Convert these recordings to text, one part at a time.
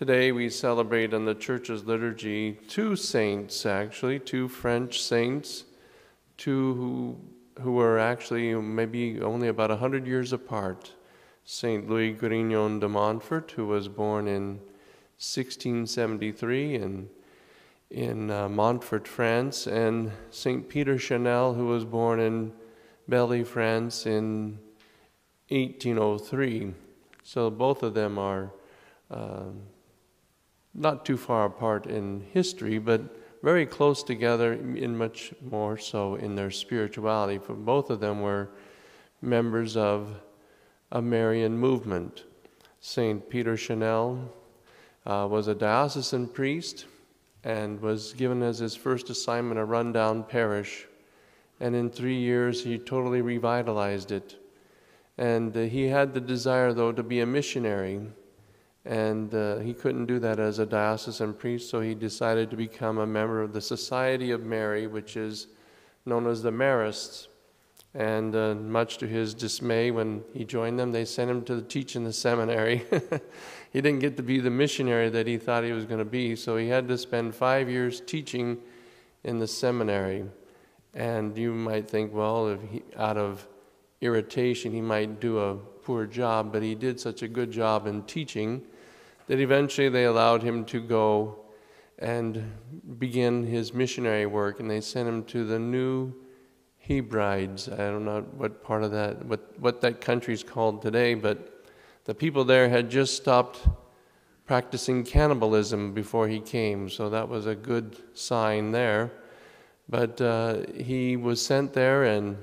Today we celebrate in the Church's liturgy two saints, actually, two French saints, two who were actually maybe only about 100 years apart. Saint Louis Grignion de Montfort, who was born in 1673 in Montfort, France, and Saint Peter Chanel, who was born in Belley, France, in 1803. So both of them are not too far apart in history, but very close together, and much more so in their spirituality. For both of them were members of a Marian movement. Saint Peter Chanel was a diocesan priest and was given as his first assignment a rundown parish. And in 3 years, he totally revitalized it. And he had the desire, though, to be a missionary. And he couldn't do that as a diocesan priest, so he decided to become a member of the Society of Mary, which is known as the Marists. And much to his dismay, when he joined them, they sent him to teach in the seminary. He didn't get to be the missionary that he thought he was going to be, so he had to spend 5 years teaching in the seminary. And you might think, well, if he, out of irritation, he might do a poor job, but he did such a good job in teaching that eventually they allowed him to go and begin his missionary work, and they sent him to the New Hebrides. I don't know what part of that, what that country's called today, but the people there had just stopped practicing cannibalism before he came, so that was a good sign there. But he was sent there and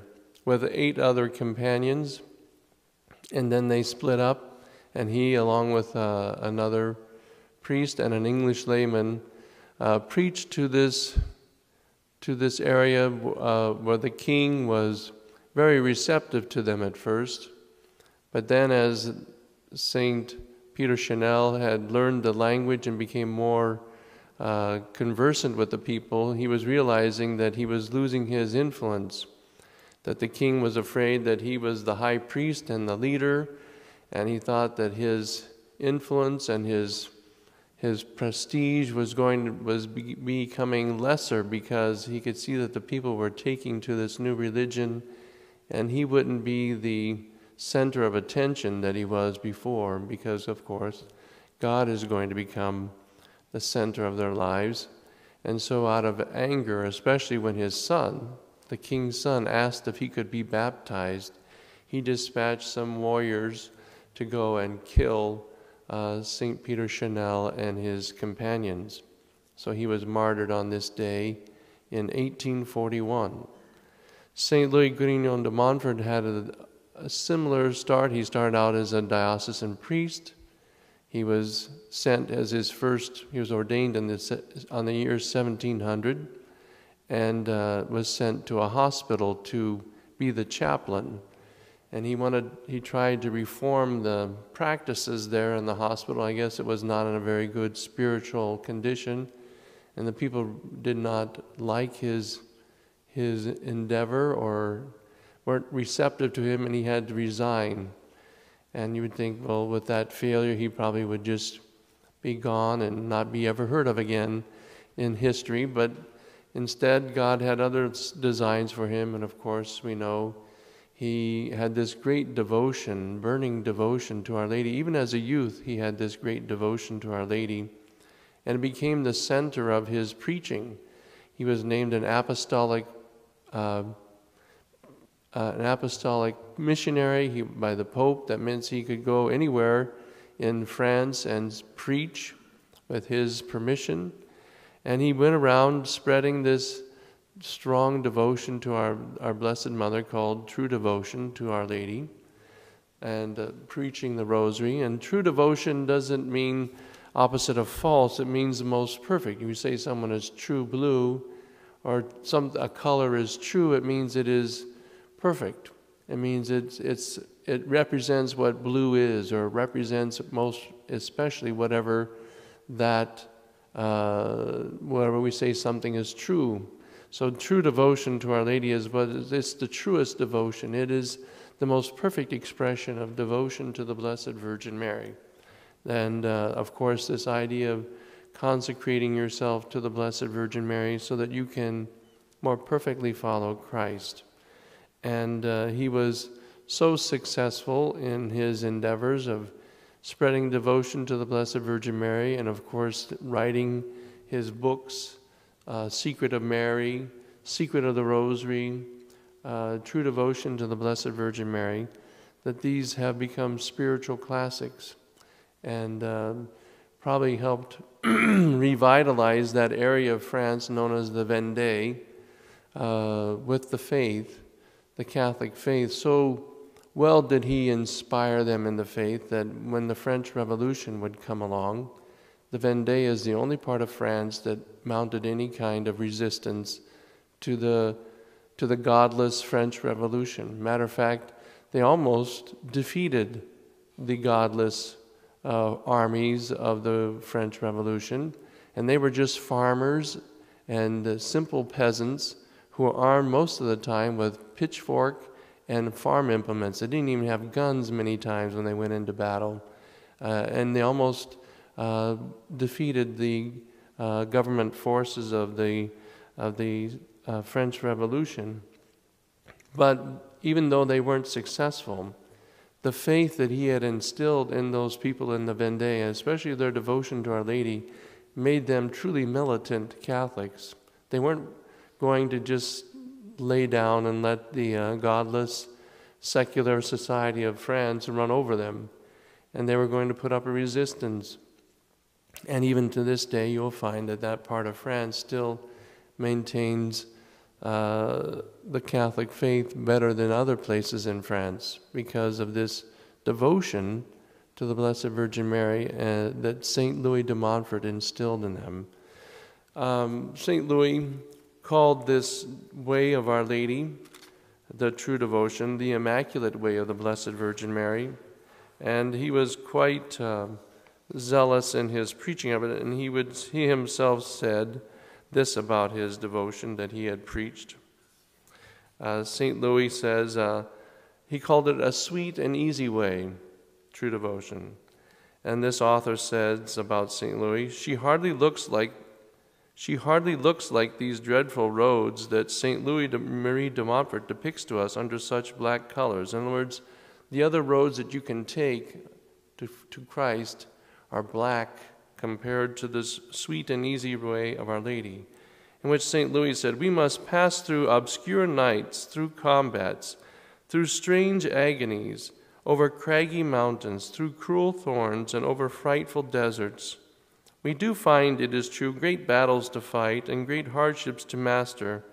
with 8 other companions, and then they split up, and he, along with another priest and an English layman, preached to this area where the king was very receptive to them at first. But then as Saint Peter Chanel had learned the language and became more conversant with the people, he was realizing that he was losing his influence, that the king was afraid that he was the high priest and the leader, and he thought that his influence and his prestige was becoming lesser because he could see that the people were taking to this new religion, and he wouldn't be the center of attention that he was before, because of course God is going to become the center of their lives. And so out of anger, especially when his son, the king's son, asked if he could be baptized, he dispatched some warriors to go and kill St. Peter Chanel and his companions. So he was martyred on this day in 1841. St. Louis Grignion de Montfort had a similar start. He started out as a diocesan priest. He was sent as his first, he was ordained on the year 1700 and was sent to a hospital to be the chaplain. And he tried to reform the practices there in the hospital. I guess it was not in a very good spiritual condition, and the people did not like his endeavor or weren't receptive to him, and he had to resign. And you would think, well, with that failure, he probably would just be gone and not be ever heard of again in history. But instead, God had other designs for him. And of course, we know he had this great devotion, burning devotion to Our Lady. Even as a youth, he had this great devotion to Our Lady, and it became the center of his preaching. He was named an apostolic missionary by the Pope. That means he could go anywhere in France and preach with his permission. And he went around spreading this strong devotion to our Blessed Mother, called true devotion to Our Lady, and preaching the rosary. And true devotion doesn't mean opposite of false. It means the most perfect. If you say someone is true blue or a color is true, it means it is perfect. It means it represents what blue is, or represents most especially wherever we say something is true. So true devotion to Our Lady it's the truest devotion. It is the most perfect expression of devotion to the Blessed Virgin Mary. And of course, this idea of consecrating yourself to the Blessed Virgin Mary so that you can more perfectly follow Christ. And he was so successful in his endeavors of spreading devotion to the Blessed Virgin Mary, and of course writing his books, Secret of Mary, Secret of the Rosary, True Devotion to the Blessed Virgin Mary, that these have become spiritual classics and probably helped revitalize that area of France known as the Vendée with the faith, the Catholic faith. So well did he inspire them in the faith that when the French Revolution would come along, the Vendée is the only part of France that mounted any kind of resistance to the godless French Revolution. Matter of fact, they almost defeated the godless armies of the French Revolution, and they were just farmers and simple peasants who were armed most of the time with pitchfork and farm implements. They didn't even have guns many times when they went into battle, and they almost defeated the government forces of the French Revolution. But even though they weren't successful, the faith that he had instilled in those people in the Vendée, especially their devotion to Our Lady, made them truly militant Catholics. They weren't going to just lay down and let the godless secular society of France run over them. And they were going to put up a resistance. And even to this day, you'll find that that part of France still maintains the Catholic faith better than other places in France because of this devotion to the Blessed Virgin Mary that Saint Louis de Montfort instilled in them. Saint Louis called this way of Our Lady, the true devotion, the immaculate way of the Blessed Virgin Mary, and he was quite zealous in his preaching of it, and he himself said this about his devotion that he had preached. St. Louis says, he called it a sweet and easy way, true devotion. And this author says about St. Louis, she hardly looks like these dreadful roads that St. Louis Marie de Montfort depicts to us under such black colors. In other words, the other roads that you can take to Christ are black compared to this sweet and easy way of Our Lady, in which St. Louis said, we must pass through obscure nights, through combats, through strange agonies, over craggy mountains, through cruel thorns, and over frightful deserts. We do find, it is true, great battles to fight and great hardships to master,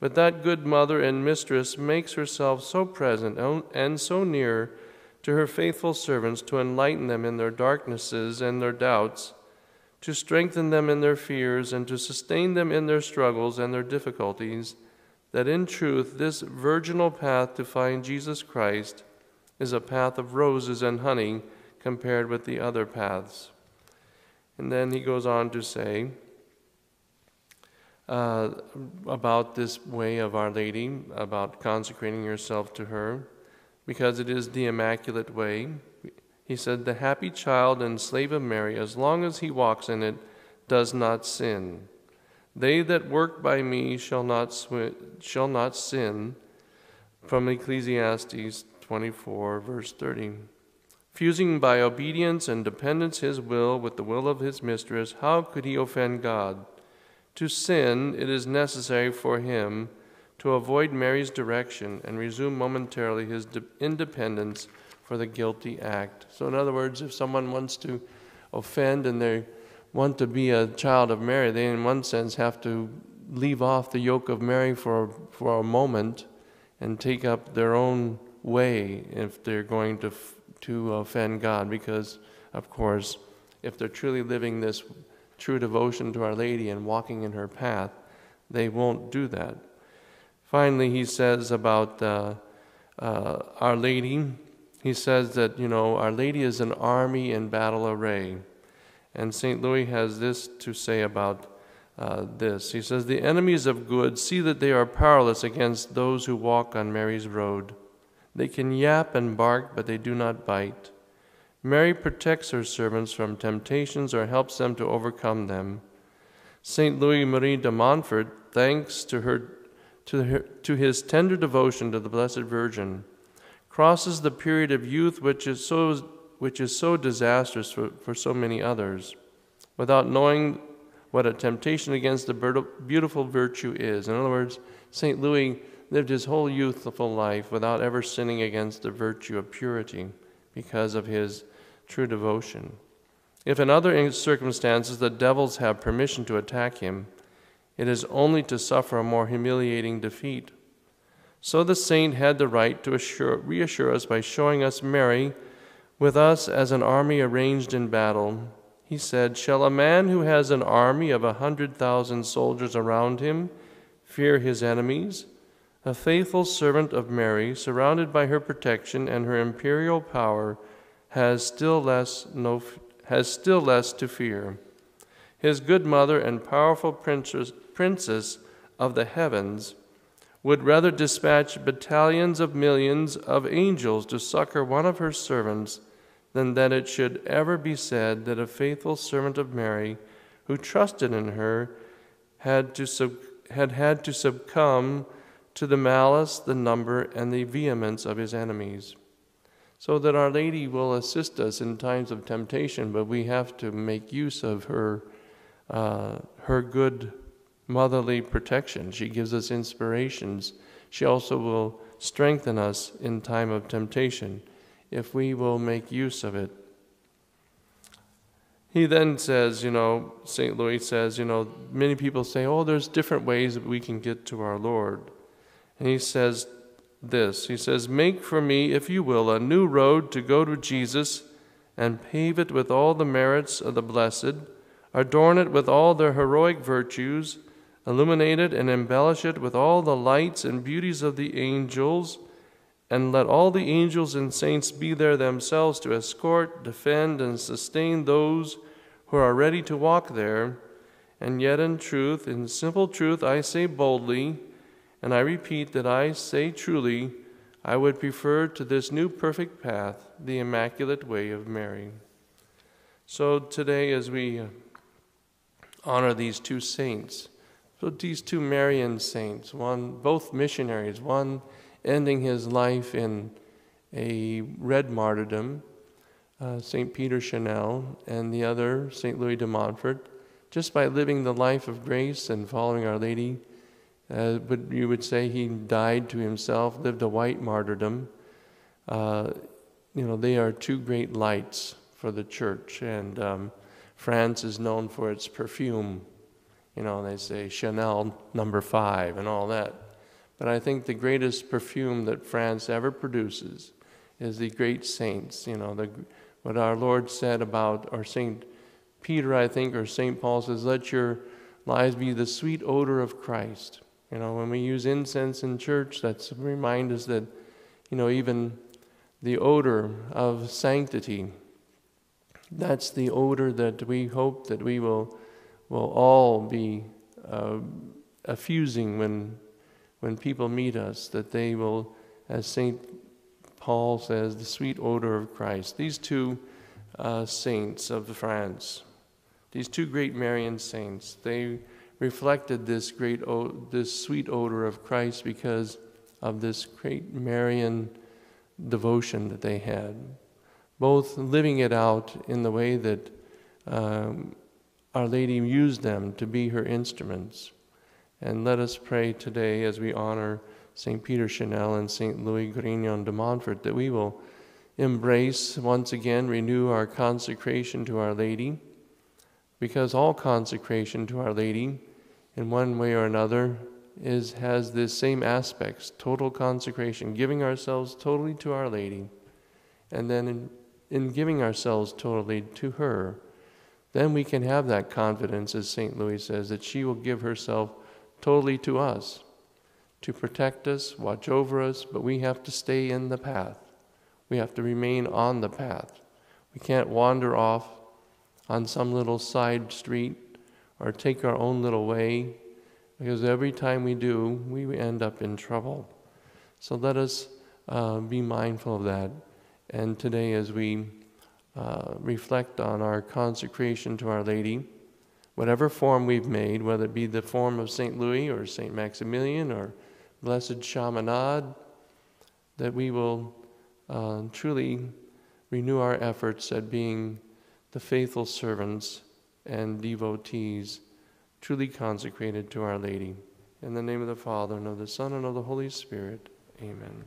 but that good mother and mistress makes herself so present and so near to her faithful servants to enlighten them in their darknesses and their doubts, to strengthen them in their fears, and to sustain them in their struggles and their difficulties, that in truth this virginal path to find Jesus Christ is a path of roses and honey compared with the other paths. And then he goes on to say about this way of Our Lady, about consecrating yourself to her, because it is the immaculate way. He said, the happy child and slave of Mary, as long as he walks in it, does not sin. They that work by me shall not sin, from Ecclesiastes 24, verse 30. Fusing by obedience and dependence his will with the will of his mistress, how could he offend God? To sin, it is necessary for him to avoid Mary's direction and resume momentarily his independence for the guilty act. So in other words, if someone wants to offend and they want to be a child of Mary, they in one sense have to leave off the yoke of Mary for a moment and take up their own way if they're going to offend God, because of course, if they're truly living this true devotion to Our Lady and walking in her path, they won't do that. Finally, he says about Our Lady, he says that, you know, Our Lady is an army in battle array. And St. Louis has this to say about this. He says, the enemies of good see that they are powerless against those who walk on Mary's road. They can yap and bark, but they do not bite. Mary protects her servants from temptations or helps them to overcome them. Saint Louis Marie de Montfort, thanks to his tender devotion to the Blessed Virgin, crosses the period of youth which is so disastrous for so many others, without knowing what a temptation against the beautiful virtue is. In other words, St. Louis lived his whole youthful life without ever sinning against the virtue of purity because of his true devotion. If in other circumstances the devils have permission to attack him, it is only to suffer a more humiliating defeat. So the saint had the right to reassure us by showing us Mary with us as an army arranged in battle. He said, "Shall a man who has an army of 100,000 soldiers around him fear his enemies? A faithful servant of Mary, surrounded by her protection and her imperial power, has still less to fear. His good mother and powerful princess of the heavens would rather dispatch battalions of millions of angels to succor one of her servants than that it should ever be said that a faithful servant of Mary who trusted in her had to succumb to the malice, the number, and the vehemence of his enemies." So that Our Lady will assist us in times of temptation, but we have to make use of her good motherly protection. She gives us inspirations. She also will strengthen us in time of temptation if we will make use of it. He then says, St. Louis says, many people say, oh, there's different ways that we can get to our Lord. And he says this, he says, "Make for me, if you will, a new road to go to Jesus and pave it with all the merits of the blessed, adorn it with all their heroic virtues, illuminate it and embellish it with all the lights and beauties of the angels, and let all the angels and saints be there themselves to escort, defend, and sustain those who are ready to walk there. And yet in truth, in simple truth, I say boldly, and I repeat that I say truly, I would prefer to this new perfect path the immaculate way of Mary." So today, as we honor these two saints, so these two Marian saints, both missionaries, one ending his life in a red martyrdom, Saint Peter Chanel, and the other, Saint Louis de Montfort, just by living the life of grace and following Our Lady. But you would say he died to himself, lived a white martyrdom. They are two great lights for the church, and France is known for its perfume. They say Chanel No. 5 and all that. But I think the greatest perfume that France ever produces is the great saints. What our Lord said about, or St. Peter, I think, or St. Paul says, let your lives be the sweet odor of Christ. When we use incense in church, that's remind us that, even the odor of sanctity, that's the odor that we hope that we will all be effusing when people meet us, that they will, as St. Paul says, the sweet odor of Christ. These two saints of France, these two great Marian saints, they reflected this sweet odor of Christ because of this great Marian devotion that they had, both living it out in the way that Our Lady used them to be her instruments. And let us pray today as we honor St. Peter Chanel and St. Louis Grignion de Montfort that we will embrace, once again, renew our consecration to Our Lady, because all consecration to Our Lady, in one way or another, has the same aspects, total consecration, giving ourselves totally to Our Lady, and then in giving ourselves totally to her, then we can have that confidence, as St. Louis says, that she will give herself totally to us, to protect us, watch over us, but we have to stay in the path. We have to remain on the path. We can't wander off on some little side street or take our own little way, because every time we do, we end up in trouble. So let us be mindful of that. And today as we reflect on our consecration to Our Lady, whatever form we've made, whether it be the form of Saint Louis or Saint Maximilian or Blessed Chaminade, that we will truly renew our efforts at being the faithful servants and devotees truly consecrated to Our Lady. In the name of the Father, and of the Son, and of the Holy Spirit. Amen.